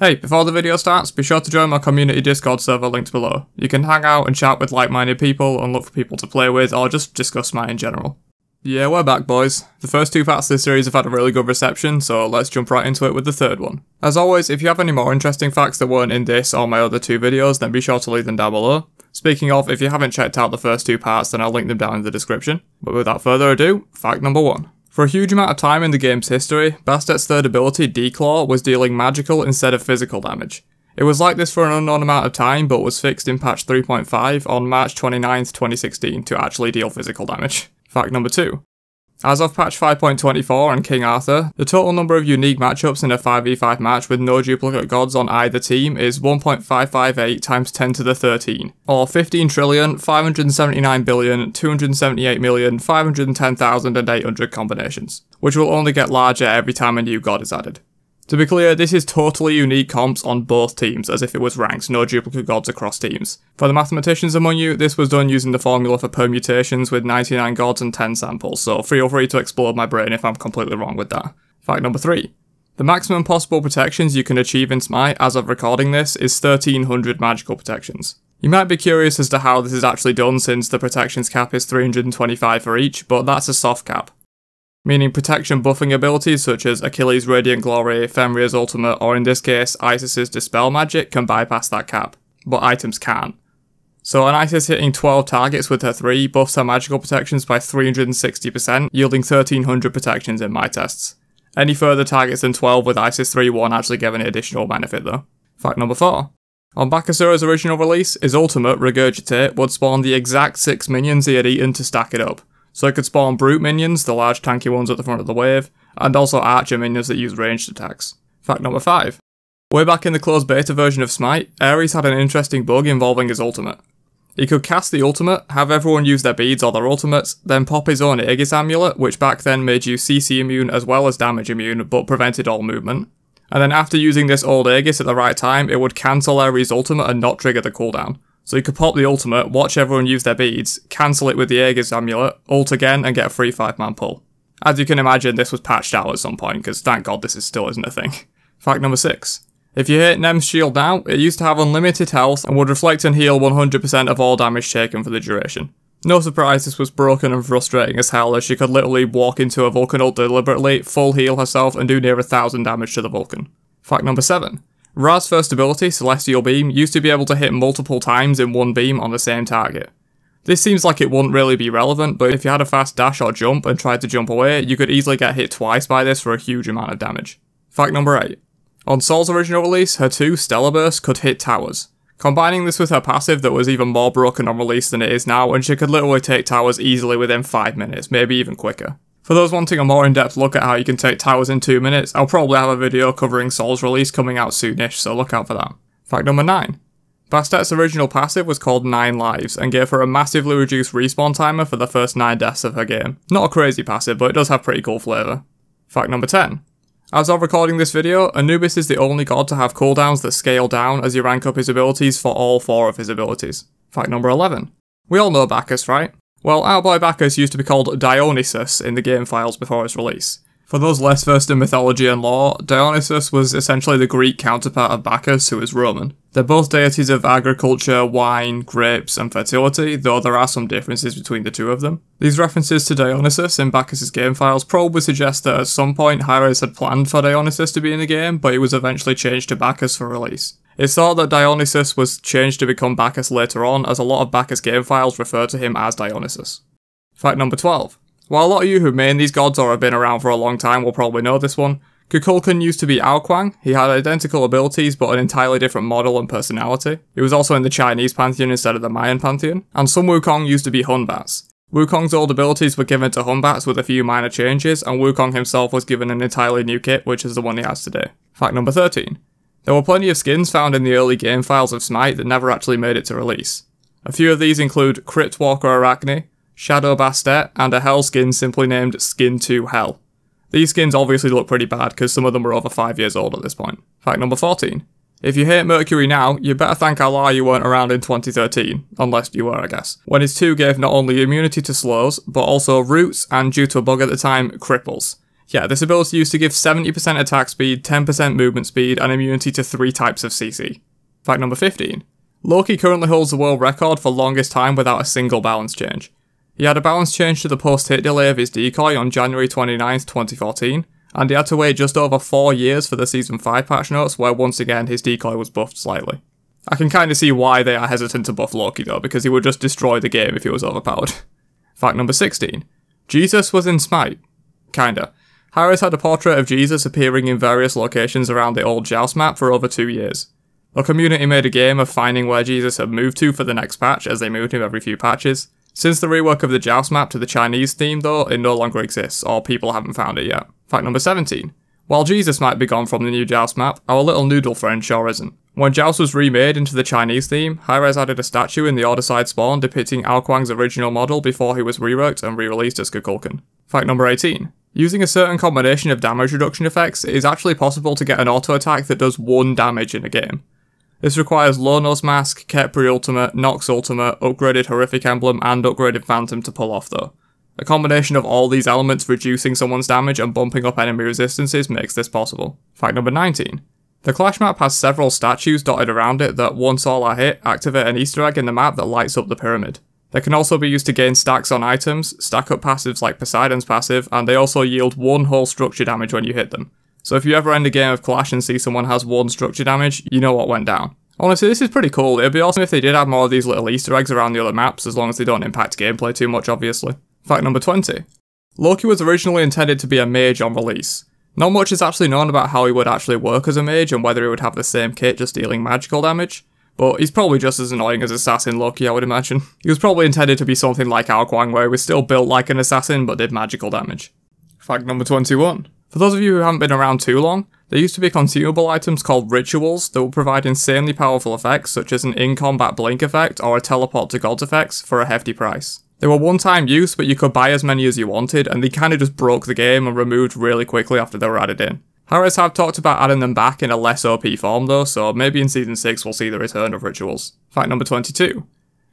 Hey, before the video starts, be sure to join my community Discord server linked below. You can hang out and chat with like-minded people and look for people to play with or just discuss Smite in general. Yeah, we're back boys. The first two parts of this series have had a really good reception, so let's jump right into it with the third one. As always, if you have any more interesting facts that weren't in this or my other two videos, then be sure to leave them down below. Speaking of, if you haven't checked out the first two parts, then I'll link them down in the description. But without further ado, fact number one. For a huge amount of time in the game's history, Bastet's third ability, Declaw, was dealing magical instead of physical damage. It was like this for an unknown amount of time, but was fixed in patch 3.5 on March 29th, 2016 to actually deal physical damage. Fact number 2. As of patch 5.24 on King Arthur, the total number of unique matchups in a 5v5 match with no duplicate gods on either team is 1.558 times 10 to the 13, or 15,579,278,510,800 combinations, which will only get larger every time a new god is added. To be clear, this is totally unique comps on both teams, as if it was ranked, no duplicate gods across teams. For the mathematicians among you, this was done using the formula for permutations with 99 gods and 10 samples, so feel free to explode my brain if I'm completely wrong with that. Fact number 3. The maximum possible protections you can achieve in Smite, as of recording this, is 1300 magical protections. You might be curious as to how this is actually done since the protections cap is 325 for each, but that's a soft cap, meaning protection buffing abilities such as Achilles' Radiant Glory, Fenrir's Ultimate, or in this case, Isis's Dispel Magic can bypass that cap, but items can't. So an Isis hitting 12 targets with her 3 buffs her magical protections by 360%, yielding 1300 protections in my tests. Any further targets than 12 with Isis 3 won't actually give any additional benefit though. Fact number 4. On Bakasura's original release, his Ultimate, Regurgitate, would spawn the exact 6 minions he had eaten to stack it up. So it could spawn brute minions, the large tanky ones at the front of the wave, and also archer minions that use ranged attacks. Fact number 5. Way back in the closed beta version of Smite, Ares had an interesting bug involving his ultimate. He could cast the ultimate, have everyone use their beads or their ultimates, then pop his own Aegis amulet, which back then made you CC immune as well as damage immune, but prevented all movement. And then after using this old Aegis at the right time, it would cancel Ares' ultimate and not trigger the cooldown. So you could pop the ultimate, watch everyone use their beads, cancel it with the Aegis amulet, ult again and get a free 5-man pull. As you can imagine, this was patched out at some point, because thank god this still isn't a thing. Fact number 6. If you hit Nem's shield now, it used to have unlimited health and would reflect and heal 100% of all damage taken for the duration. No surprise this was broken and frustrating as hell, as she could literally walk into a Vulcan ult deliberately, full heal herself and do near 1000 damage to the Vulcan. Fact number 7. Ra's first ability, Celestial Beam, used to be able to hit multiple times in one beam on the same target. This seems like it wouldn't really be relevant, but if you had a fast dash or jump and tried to jump away, you could easily get hit twice by this for a huge amount of damage. Fact number 8. On Sol's original release, her 2, Stellar Burst, could hit towers. Combining this with her passive that was even more broken on release than it is now, and she could literally take towers easily within 5 minutes, maybe even quicker. For those wanting a more in-depth look at how you can take towers in 2 minutes, I'll probably have a video covering Sol's release coming out soonish, so look out for that. Fact number 9. Bastet's original passive was called 9 lives, and gave her a massively reduced respawn timer for the first 9 deaths of her game. Not a crazy passive, but it does have pretty cool flavour. Fact number 10. As of recording this video, Anubis is the only god to have cooldowns that scale down as you rank up his abilities for all 4 of his abilities. Fact number 11. We all know Bacchus, right? Well, our boy Bacchus used to be called Dionysus in the game files before its release. For those less versed in mythology and lore, Dionysus was essentially the Greek counterpart of Bacchus, who is Roman. They're both deities of agriculture, wine, grapes, and fertility, though there are some differences between the two of them. These references to Dionysus in Bacchus's game files probably suggest that at some point Hirez had planned for Dionysus to be in the game, but it was eventually changed to Bacchus for release. It's thought that Dionysus was changed to become Bacchus later on, as a lot of Bacchus game files refer to him as Dionysus. Fact number 12. While a lot of you who main these gods or have been around for a long time will probably know this one, Kukulkan used to be Ao Kuang. He had identical abilities but an entirely different model and personality. He was also in the Chinese pantheon instead of the Mayan pantheon. And some Wukong used to be Hun bats. Wukong's old abilities were given to Hun bats with a few minor changes, and Wukong himself was given an entirely new kit, which is the one he has today. Fact number 13. There were plenty of skins found in the early game files of Smite that never actually made it to release. A few of these include Cryptwalker Arachne, Shadow Bastet, and a Hell skin simply named Skin 2 Hell. These skins obviously look pretty bad because some of them were over 5 years old at this point. Fact number 14. If you hate Mercury now, you better thank Allah you weren't around in 2013, unless you were I guess, when his 2 gave not only immunity to slows, but also roots and, due to a bug at the time, cripples. Yeah, this ability used to give 70% attack speed, 10% movement speed, and immunity to 3 types of CC. Fact number 15. Loki currently holds the world record for longest time without a single balance change. He had a balance change to the post-hit delay of his decoy on January 29, 2014, and he had to wait just over 4 years for the Season 5 patch notes, where once again his decoy was buffed slightly. I can kinda see why they are hesitant to buff Loki though, because he would just destroy the game if he was overpowered. Fact number 16. Jesus was in Smite. Kinda. Hirez had a portrait of Jesus appearing in various locations around the old Joust map for over 2 years. The community made a game of finding where Jesus had moved to for the next patch, as they moved him every few patches. Since the rework of the Joust map to the Chinese theme though, it no longer exists, or people haven't found it yet. Fact number 17. While Jesus might be gone from the new Joust map, our little noodle friend sure isn't. When Joust was remade into the Chinese theme, Hirez added a statue in the Order side spawn depicting Ao Kuang's original model before he was reworked and re-released as Kukulkan. Fact number 18. Using a certain combination of damage reduction effects, it is actually possible to get an auto attack that does 1 damage in a game. This requires Lonos Mask, Kepri Ultimate, Nox Ultimate, upgraded Horrific Emblem and upgraded Phantom to pull off though. A combination of all these elements reducing someone's damage and bumping up enemy resistances makes this possible. Fact number 19. The Clash map has several statues dotted around it that, once all are hit, activate an Easter egg in the map that lights up the pyramid. They can also be used to gain stacks on items, stack up passives like Poseidon's passive, and they also yield 1 whole structure damage when you hit them. So if you ever end a game of Clash and see someone has 1 structure damage, you know what went down. Honestly, this is pretty cool. It'd be awesome if they did add more of these little Easter eggs around the other maps, as long as they don't impact gameplay too much, obviously. Fact number 20. Loki was originally intended to be a mage on release. Not much is actually known about how he would actually work as a mage and whether he would have the same kit just dealing magical damage, but he's probably just as annoying as Assassin Loki, I would imagine. He was probably intended to be something like Ao Kuang, where he was still built like an assassin but did magical damage. Fact number 21. For those of you who haven't been around too long, there used to be consumable items called Rituals that would provide insanely powerful effects such as an in-combat blink effect or a teleport to gods effects for a hefty price. They were one-time use, but you could buy as many as you wanted, and they kinda just broke the game and removed really quickly after they were added in. Harris have talked about adding them back in a less OP form though, so maybe in Season 6 we'll see the return of Rituals. Fact number 22.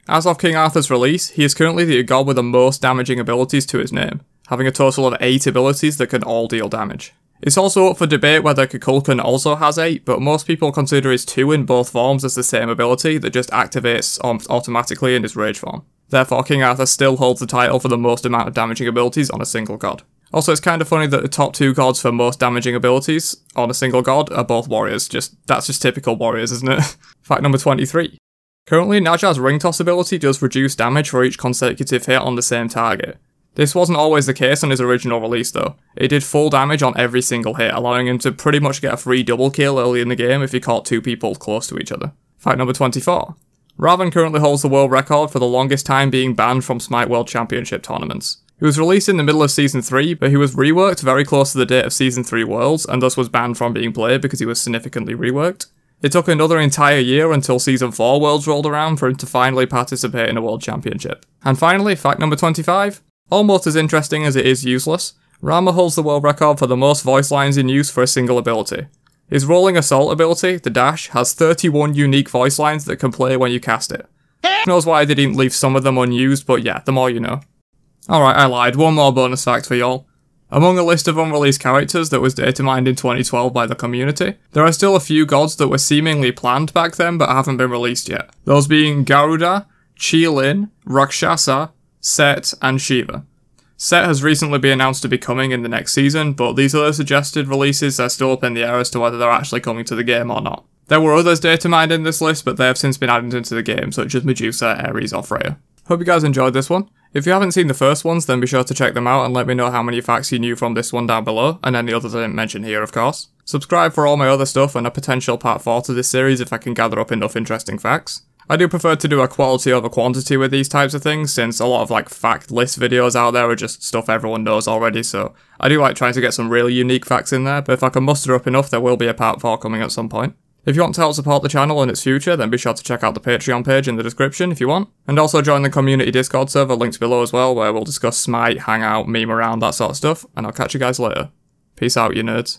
As of King Arthur's release, he is currently the god with the most damaging abilities to his name, having a total of 8 abilities that can all deal damage. It's also up for debate whether Kukulkan also has 8, but most people consider his 2 in both forms as the same ability that just activates automatically in his rage form. Therefore, King Arthur still holds the title for the most amount of damaging abilities on a single god. Also, it's kind of funny that the top 2 gods for most damaging abilities on a single god are both warriors. That's just typical warriors, isn't it? Fact number 23. Currently, Naja's ring toss ability does reduce damage for each consecutive hit on the same target. This wasn't always the case on his original release though. It did full damage on every single hit, allowing him to pretty much get a free double kill early in the game if he caught 2 people close to each other. Fact number 24. Raven currently holds the world record for the longest time being banned from Smite World Championship tournaments. He was released in the middle of Season 3, but he was reworked very close to the date of Season 3 Worlds, and thus was banned from being played because he was significantly reworked. It took another entire year until Season 4 Worlds rolled around for him to finally participate in a World Championship. And finally, fact number 25. Almost as interesting as it is useless, Rama holds the world record for the most voice lines in use for a single ability. His Rolling Assault ability, the Dash, has 31 unique voice lines that can play when you cast it. Who knows why they didn't leave some of them unused, but yeah, the more you know. Alright, I lied, one more bonus fact for y'all. Among a list of unreleased characters that was data mined in 2012 by the community, there are still a few gods that were seemingly planned back then but haven't been released yet. Those being Garuda, Qilin, Rakshasa, Set, and Shiva. Set has recently been announced to be coming in the next season, but these other suggested releases are still up in the air as to whether they're actually coming to the game or not. There were others data mined in this list, but they have since been added into the game, such as Medusa, Ares, or Freya. Hope you guys enjoyed this one. If you haven't seen the first ones, then be sure to check them out and let me know how many facts you knew from this one down below, and any others I didn't mention here, of course. Subscribe for all my other stuff and a potential part 4 to this series if I can gather up enough interesting facts. I do prefer to do a quality over quantity with these types of things, since a lot of like fact list videos out there are just stuff everyone knows already, so I do like trying to get some really unique facts in there, but if I can muster up enough there will be a part 4 coming at some point. If you want to help support the channel and its future, then be sure to check out the Patreon page in the description if you want, and also join the community Discord server linked below as well, where we'll discuss Smite, Hangout, meme around, that sort of stuff, and I'll catch you guys later. Peace out, you nerds.